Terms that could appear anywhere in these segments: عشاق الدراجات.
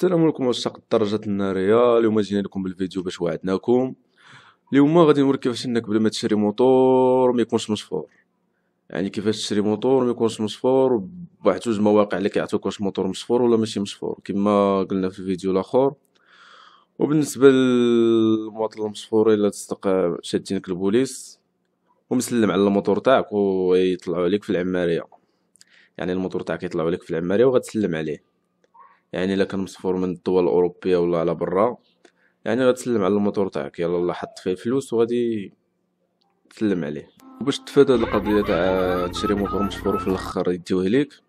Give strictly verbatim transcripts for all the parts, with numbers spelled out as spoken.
السلام عليكم عشاق الدراجات الناريه. اليوم جينا لكم بالفيديو باش وعدناكم. اليوم غادي نوريك كيفاش انك بلا ما تشري موتور ما يكونش مصفور، يعني كيفاش تشري موتور ما يكونش مصفور بواحد جوج مواقع اللي كيعطيوك واش موتور مصفور ولا ماشي مصفور كما قلنا في الفيديو الاخر. وبالنسبه للمواطن المصفور الا تصدق شادينك البوليس ومسلم على الموتور تاعك ويطلعوا عليك في العماريه، يعني الموتور تاعك يطلعوا عليك في العماريه وغتسلم عليه. يعني الا كان مصفور من الدول الاوروبيه ولا على برا، يعني غتسلم على الموتور تاعك، يلا الله حط فيه فلوس وغادي تسلم عليه. وباش تفادى هاد القضيه تاع تشري موتور مصفور في الاخر يديوه ليك،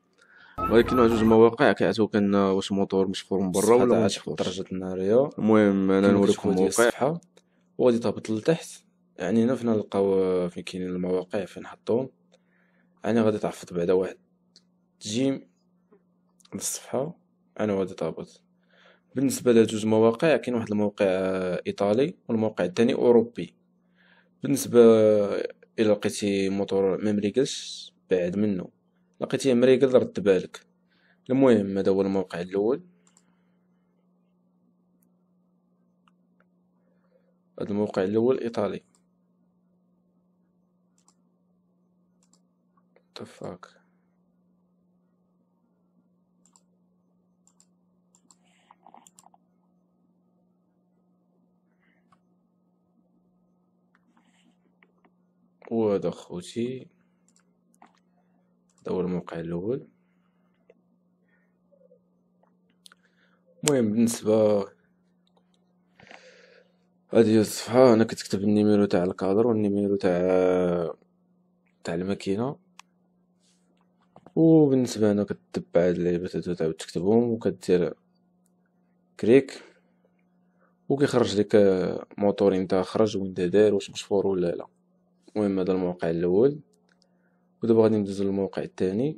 ولكن جوج مواقع كيعطيوك ان واش موتور مصفور من برا ولا مصفور درجات الناريه. المهم انا نوريكم الموقع وغادي تهبط لتحت، يعني هنا فين نلقاو فين كاينين المواقع فين حطوهم. انا غادي تعفط بعدا واحد جيم للصفحه، انا غادي تهبط. بالنسبه لجوج مواقع كاين واحد الموقع ايطالي والموقع الثاني اوروبي. بالنسبه الى لقيتي موتور ما مريقلش بعد منه، لقيتيه مريقل رد بالك. المهم هذا هو الموقع الاول. هذا الموقع الاول ايطالي تفاك. وهذا خوتي هذا هو الموقع الاول. المهم بالنسبه هذه الصفحه انا كتكتب النيميرو تاع الكادر والنيميرو تاع تاع الماكينه، وبالنسبه انا كتبع هاد اللعيبات هادو تاع تكتبهم وكدير كليك وكيخرج لك موتور امتى خرج وين دار واش مشفور ولا لا. المهم هذا الموقع الاول، ودابا غادي ندوزو للموقع الثاني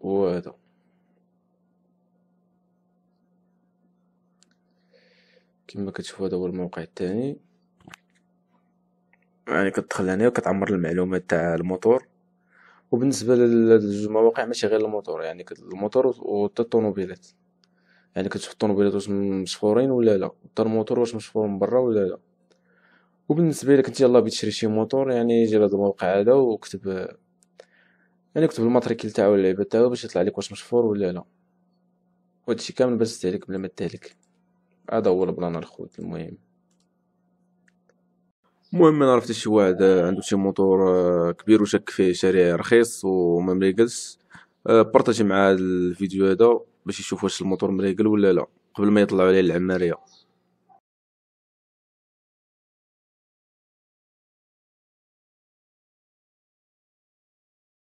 وهذا. كما كتشوفوا هذا هو الموقع الثاني، يعني كتدخل هنا وكتعمر المعلومات تاع الموتور. وبالنسبه للجوج مواقع ماشي غير الموتور، يعني الموتور وحتى الطونوبيلات، يعني كتشوف الطونوبيلات واش مشفورين ولا لا، حتى الموتور واش مشفور من برا ولا لا. وبالنسبه لك انت يلاه بغيتي تشري شي موتور، يعني جي لهاد الموقع هذا وكتب، يعني كتب الماتريكيل تاعو واللعيبه تاعو باش يطلع لك واش مشفور ولا لا. وهادشي كامل باش تستهلك بلا ما تهلك. هذا هو البلان الخوت. المهم المهم انا عرفت شي واحد عنده شي موتور كبير وشك فيه شاري رخيص وما مريقلش، بارطاجي مع الفيديو هذا باش يشوف واش الموتور مريقل ولا لا قبل ما يطلعوا عليه العماريه.